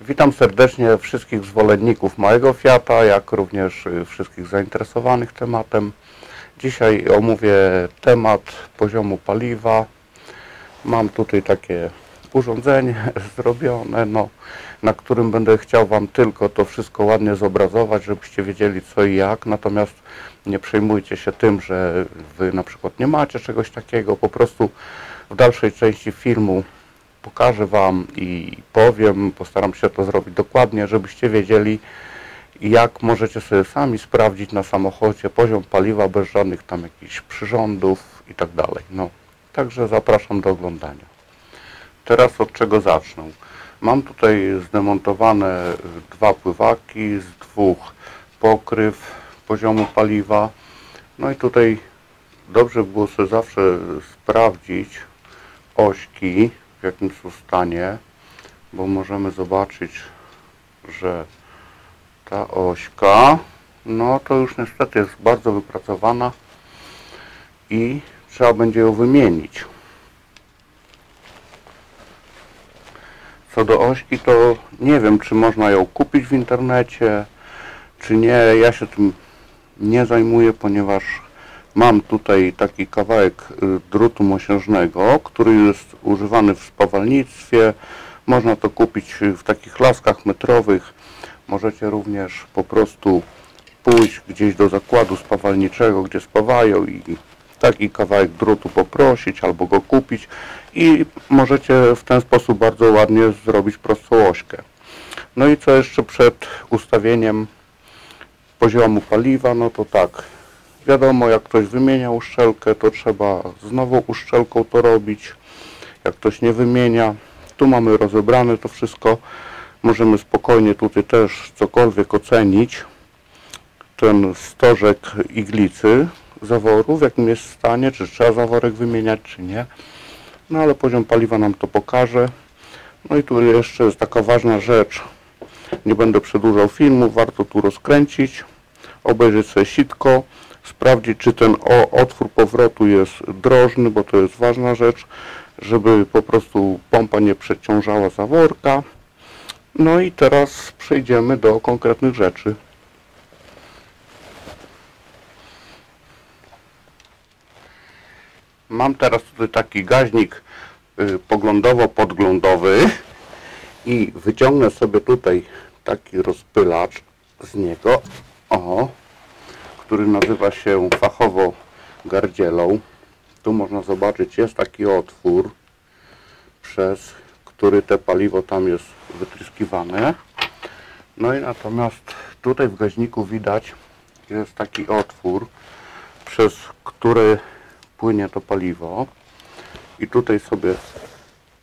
Witam serdecznie wszystkich zwolenników Małego Fiata, jak również wszystkich zainteresowanych tematem. Dzisiaj omówię temat poziomu paliwa. Mam tutaj takie urządzenie zrobione, na którym będę chciał Wam tylko to wszystko ładnie zobrazować, żebyście wiedzieli co i jak. Natomiast nie przejmujcie się tym, że Wy na przykład nie macie czegoś takiego. Po prostu w dalszej części filmu pokażę Wam i powiem, postaram się to zrobić dokładnie, żebyście wiedzieli, jak możecie sobie sami sprawdzić na samochodzie poziom paliwa bez żadnych tam jakichś przyrządów i tak dalej. Także zapraszam do oglądania. Teraz od czego zacznę? Mam tutaj zdemontowane dwa pływaki z dwóch pokryw poziomu paliwa. No i tutaj dobrze by było sobie zawsze sprawdzić ośki, w jakim są stanie, bo możemy zobaczyć, że ta ośka, no to już niestety jest bardzo wypracowana i trzeba będzie ją wymienić. Co do ośki, to nie wiem, czy można ją kupić w internecie, czy nie. Ja się tym nie zajmuję, ponieważ mam tutaj taki kawałek drutu mosiężnego, który jest używany w spawalnictwie. Można to kupić w takich laskach metrowych. Możecie również po prostu pójść gdzieś do zakładu spawalniczego, gdzie spawają, i taki kawałek drutu poprosić albo go kupić i możecie w ten sposób bardzo ładnie zrobić prostą ośkę. No i co jeszcze przed ustawieniem poziomu paliwa? No to tak, wiadomo, jak ktoś wymienia uszczelkę, to trzeba z nową uszczelką to robić. Jak ktoś nie wymienia, tu mamy rozebrane to wszystko. Możemy spokojnie tutaj też cokolwiek ocenić. Ten stożek iglicy zaworu, w jakim jest stanie, czy trzeba zaworek wymieniać, czy nie. No ale poziom paliwa nam to pokaże. No i tu jeszcze jest taka ważna rzecz. Nie będę przedłużał filmu, warto tu rozkręcić, obejrzeć sobie sitko, sprawdzić, czy ten otwór powrotu jest drożny, bo to jest ważna rzecz, żeby po prostu pompa nie przeciążała zaworka. No i teraz przejdziemy do konkretnych rzeczy. Mam teraz tutaj taki gaźnik poglądowo-podglądowy i wyciągnę sobie tutaj taki rozpylacz z niego, który nazywa się fachowo gardzielą. Tu można zobaczyć, jest taki otwór, przez który te paliwo tam jest wytryskiwane. No i natomiast tutaj w gaźniku widać, jest taki otwór, przez który płynie to paliwo. I tutaj sobie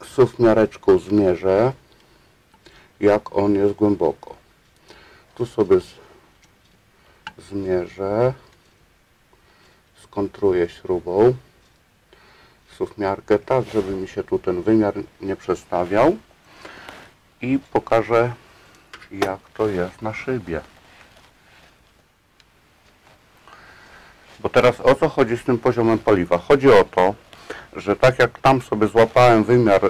suwmiareczką zmierzę, jak on jest głęboko. Tu sobie zmierzę, skontruję śrubą suwmiarkę tak, żeby mi się tu ten wymiar nie przestawiał, i pokażę, jak to jest na szybie. Bo teraz o co chodzi z tym poziomem paliwa? Chodzi o to, że tak jak tam sobie złapałem wymiar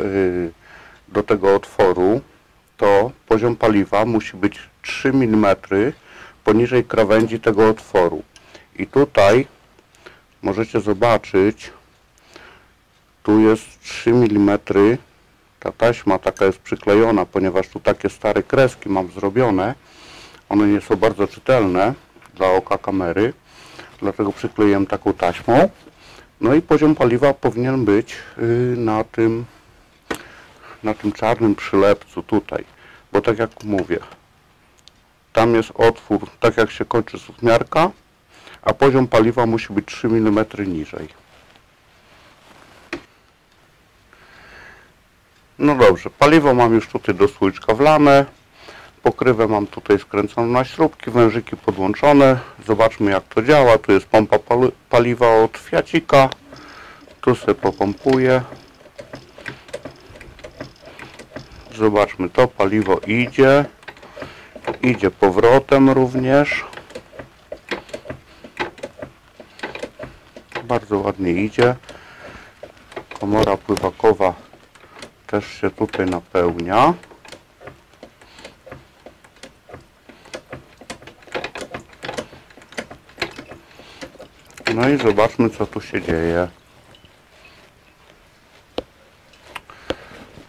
do tego otworu, to poziom paliwa musi być 3 mm poniżej krawędzi tego otworu. I tutaj możecie zobaczyć, tu jest 3 mm, ta taśma taka jest przyklejona, ponieważ tu takie stare kreski mam zrobione, one nie są bardzo czytelne dla oka kamery, dlatego przykleiłem taką taśmą. No i poziom paliwa powinien być na tym czarnym przylepcu tutaj, bo tak jak mówię, tam jest otwór, tak jak się kończy suwmiarka, a poziom paliwa musi być 3 mm niżej. No dobrze, paliwo mam już tutaj do słoiczka wlane, pokrywę mam tutaj skręconą na śrubki, wężyki podłączone. Zobaczmy, jak to działa. Tu jest pompa paliwa od Fiacika, tu sobie popompuję. Zobaczmy, to paliwo idzie. Idzie powrotem również. Bardzo ładnie idzie. Komora pływakowa też się tutaj napełnia. No i zobaczmy, co tu się dzieje.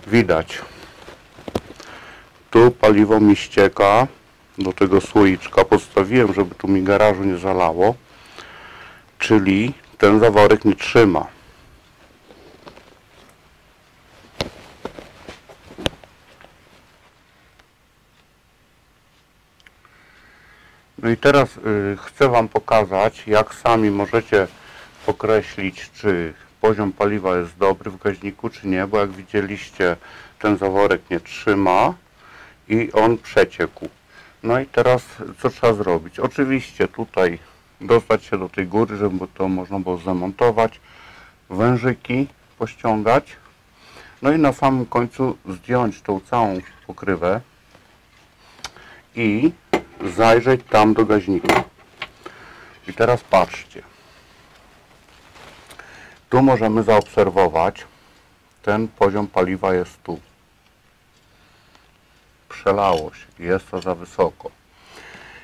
Widać. Tu paliwo mi ścieka do tego słoiczka. Podstawiłem, żeby tu mi garażu nie zalało. Czyli ten zaworek nie trzyma. No i teraz chcę Wam pokazać, jak sami możecie określić, czy poziom paliwa jest dobry w gaźniku, czy nie, bo jak widzieliście, ten zaworek nie trzyma i on przeciekł. No i teraz co trzeba zrobić? Oczywiście tutaj dostać się do tej góry, żeby to można było zamontować, wężyki pościągać, no i na samym końcu zdjąć tą całą pokrywę i zajrzeć tam do gaźnika. I teraz patrzcie, tu możemy zaobserwować, ten poziom paliwa jest tu, przelało się, jest to za wysoko.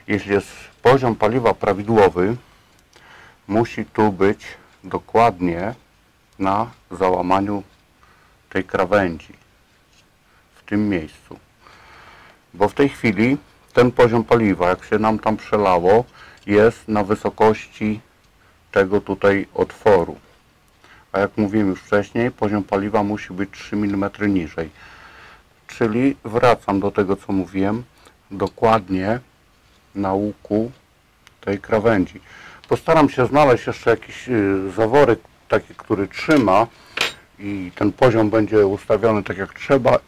Jeśli jest poziom paliwa prawidłowy, musi tu być dokładnie na załamaniu tej krawędzi, w tym miejscu, bo w tej chwili ten poziom paliwa, jak się nam tam przelało, jest na wysokości tego tutaj otworu. A jak mówiłem już wcześniej, poziom paliwa musi być 3 mm niżej. Czyli wracam do tego, co mówiłem, dokładnie na łuku tej krawędzi. Postaram się znaleźć jeszcze jakiś zaworek taki, który trzyma i ten poziom będzie ustawiony tak jak trzeba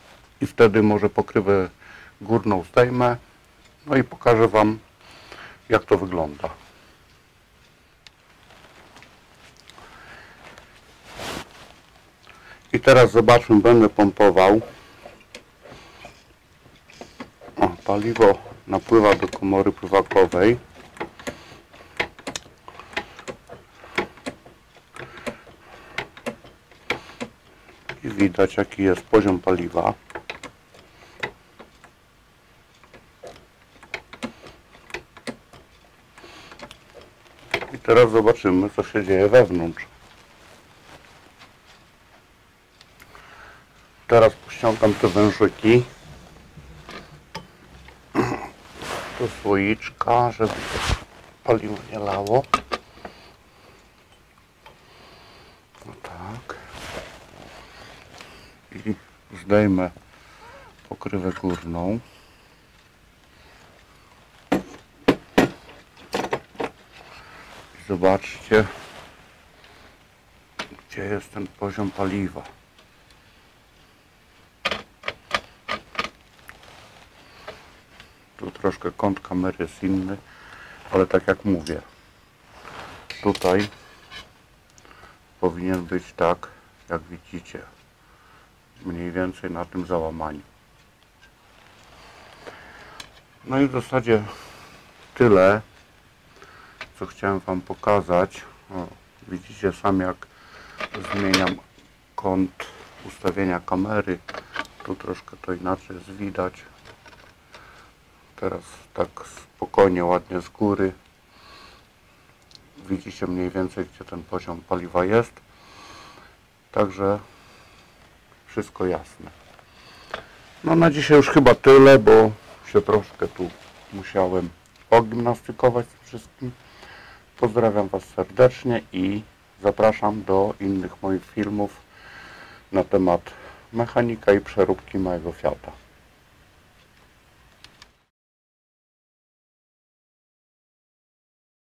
i wtedy może pokrywę górną zdejmę. No i pokażę Wam, jak to wygląda. I teraz zobaczmy, będę pompował. O, paliwo napływa do komory pływakowej. I widać, jaki jest poziom paliwa. Teraz zobaczymy, co się dzieje wewnątrz. Teraz pościągam te wężyki do słoiczka, żeby paliwo nie lało. No tak. I zdejmę pokrywę górną. Zobaczcie, gdzie jest ten poziom paliwa. Tu troszkę kąt kamery jest inny, ale tak jak mówię, tutaj powinien być tak, jak widzicie, mniej więcej na tym załamaniu. No i w zasadzie tyle, co chciałem Wam pokazać. O, widzicie sami, jak zmieniam kąt ustawienia kamery. Tu troszkę to inaczej jest widać. Teraz tak spokojnie, ładnie z góry. Widzicie mniej więcej, gdzie ten poziom paliwa jest. Także wszystko jasne. No na dzisiaj już chyba tyle, bo się troszkę tu musiałem pogimnastykować z wszystkim. Pozdrawiam Was serdecznie i zapraszam do innych moich filmów na temat mechanika i przeróbki małego Fiata.